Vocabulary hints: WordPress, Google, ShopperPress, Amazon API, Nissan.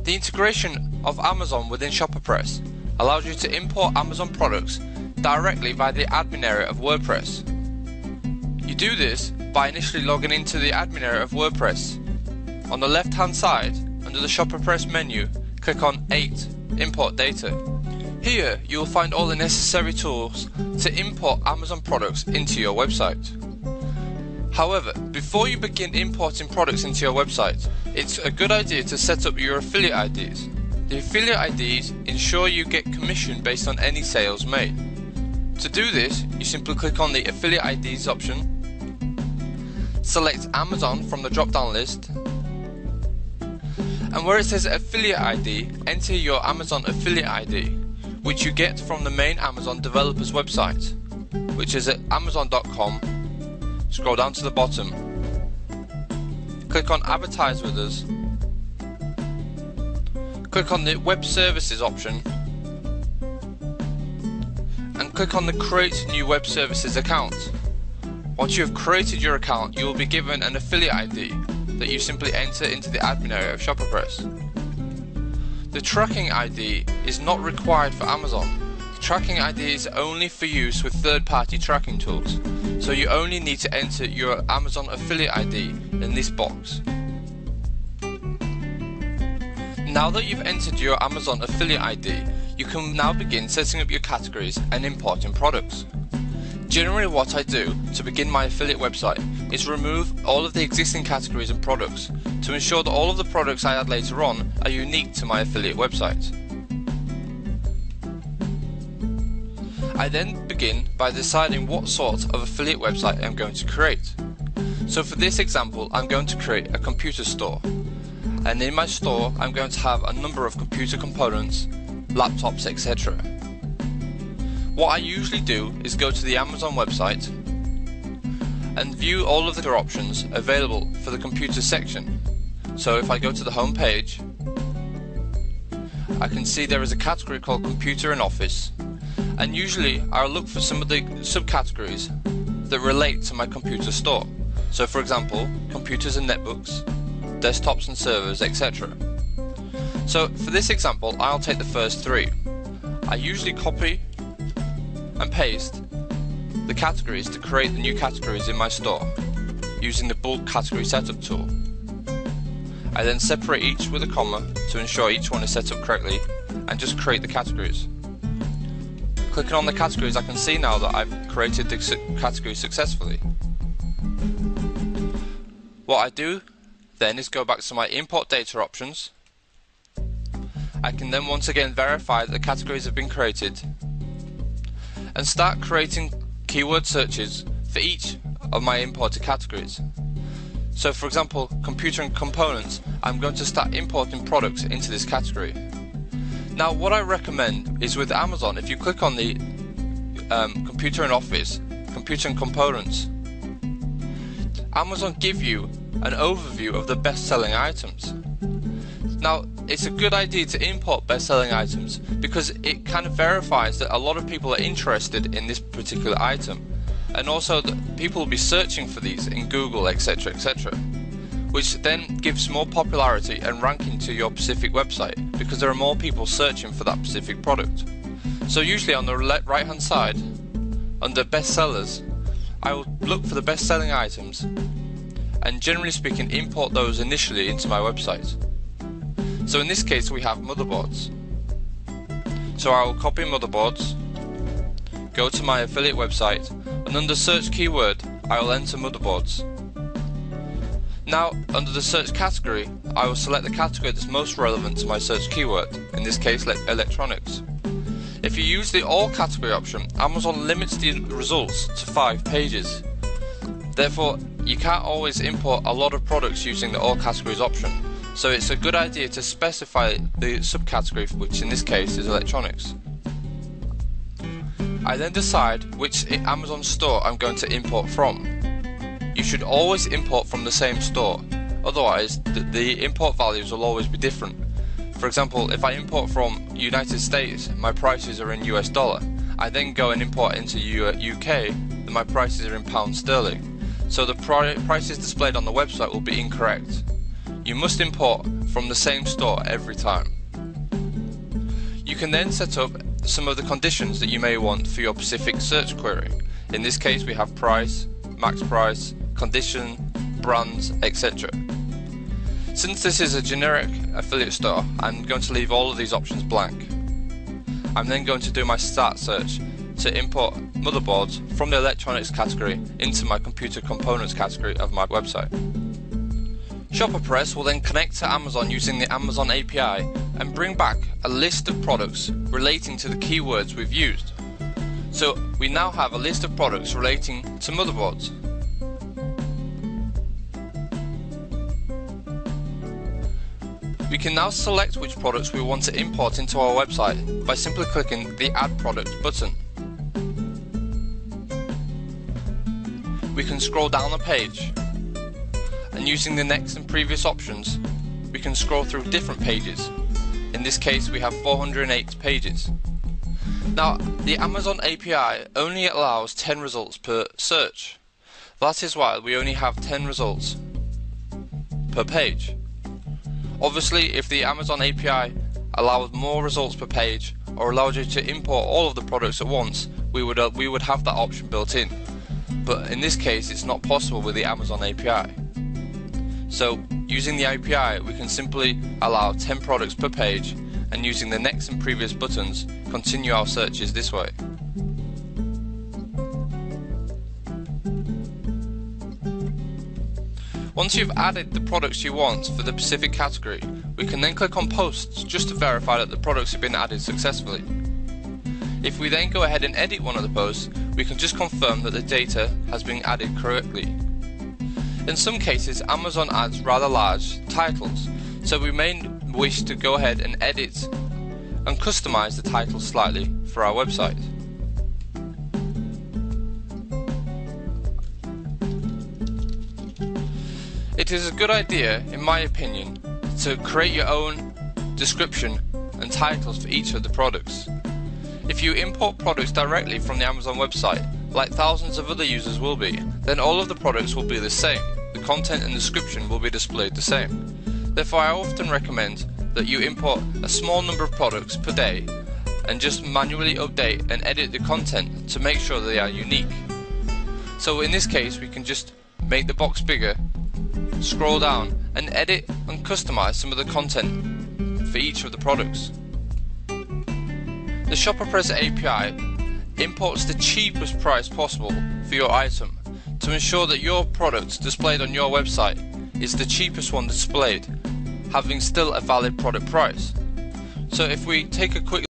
The integration of Amazon within ShopperPress allows you to import Amazon products directly via the admin area of WordPress. You do this by initially logging into the admin area of WordPress. On the left hand side, under the ShopperPress menu, click on 8, Import Data. Here you will find all the necessary tools to import Amazon products into your website. However, before you begin importing products into your website, it's a good idea to set up your affiliate IDs. The affiliate IDs ensure you get commission based on any sales made. To do this, you simply click on the affiliate IDs option, select Amazon from the drop-down list, and where it says affiliate ID, enter your Amazon affiliate ID, which you get from the main Amazon developer's website, which is at amazon.com. Scroll down to the bottom, click on Advertise with us, click on the Web Services option, and click on the Create New Web Services Account. Once you have created your account, you will be given an affiliate ID that you simply enter into the admin area of ShopperPress. The tracking ID is not required for Amazon. Tracking ID is only for use with third-party tracking tools, so you only need to enter your Amazon affiliate ID in this box. Now that you've entered your Amazon affiliate ID, you can now begin setting up your categories and importing products. Generally, what I do to begin my affiliate website is remove all of the existing categories and products to ensure that all of the products I add later on are unique to my affiliate website. I then begin by deciding what sort of affiliate website I'm going to create. So for this example, I'm going to create a computer store. And in my store, I'm going to have a number of computer components, laptops, etc. What I usually do is go to the Amazon website and view all of the options available for the computer section. So if I go to the home page, I can see there is a category called Computer and Office. And usually I'll look for some of the subcategories that relate to my computer store. So for example, computers and netbooks, desktops and servers, etc. So for this example, I'll take the first three. I usually copy and paste the categories to create the new categories in my store using the bulk category setup tool. I then separate each with a comma to ensure each one is set up correctly and just create the categories. Clicking on the categories, I can see now that I've created the category successfully. What I do then is go back to my import data options. I can then once again verify that the categories have been created and start creating keyword searches for each of my imported categories. So for example, computer and components, I'm going to start importing products into this category. Now what I recommend is with Amazon, if you click on the Computer and Office, Computer and Components, Amazon give you an overview of the best-selling items. Now it's a good idea to import best-selling items because it kind of verifies that a lot of people are interested in this particular item, and also that people will be searching for these in Google, etc., etc., which then gives more popularity and ranking to your specific website because there are more people searching for that specific product. So usually on the right hand side, under best sellers, I will look for the best selling items and generally speaking import those initially into my website. So in this case we have motherboards. So I will copy motherboards, go to my affiliate website, and under search keyword I will enter motherboards. Now, under the search category, I will select the category that's most relevant to my search keyword, in this case electronics. If you use the all category option, Amazon limits the results to 5 pages. Therefore, you can't always import a lot of products using the all categories option, so it's a good idea to specify the subcategory, which in this case is electronics. I then decide which Amazon store I'm going to import from. You should always import from the same store, otherwise the import values will always be different. For example, if I import from United States, my prices are in US dollar. I then go and import into UK, then my prices are in pound sterling. So the prices displayed on the website will be incorrect. You must import from the same store every time. You can then set up some of the conditions that you may want for your specific search query. In this case we have price, max price, condition, brands, etc. Since this is a generic affiliate store, I'm going to leave all of these options blank. I'm then going to do my start search to import motherboards from the electronics category into my computer components category of my website. ShopperPress will then connect to Amazon using the Amazon API and bring back a list of products relating to the keywords we've used. So we now have a list of products relating to motherboards. We can now select which products we want to import into our website by simply clicking the Add Product button. We can scroll down the page, and using the next and previous options, we can scroll through different pages. In this case we have 408 pages. Now the Amazon API only allows 10 results per search. That is why we only have 10 results per page. Obviously, if the Amazon API allows more results per page or allows you to import all of the products at once, we would have that option built in. But in this case it's not possible with the Amazon API. So using the API we can simply allow 10 products per page, and using the next and previous buttons continue our searches this way. Once you've added the products you want for the specific category, we can then click on posts just to verify that the products have been added successfully. If we then go ahead and edit one of the posts, we can just confirm that the data has been added correctly. In some cases Amazon adds rather large titles, so we may wish to go ahead and edit and customize the title slightly for our website. It is a good idea, in my opinion, to create your own description and titles for each of the products. If you import products directly from the Amazon website, like thousands of other users will be, then all of the products will be the same. The content and description will be displayed the same. Therefore, I often recommend that you import a small number of products per day and just manually update and edit the content to make sure they are unique. So in this case, we can just make the box bigger, scroll down and edit and customize some of the content for each of the products. The ShopperPress API imports the cheapest price possible for your item to ensure that your product displayed on your website is the cheapest one displayed, having still a valid product price. So if we take a quick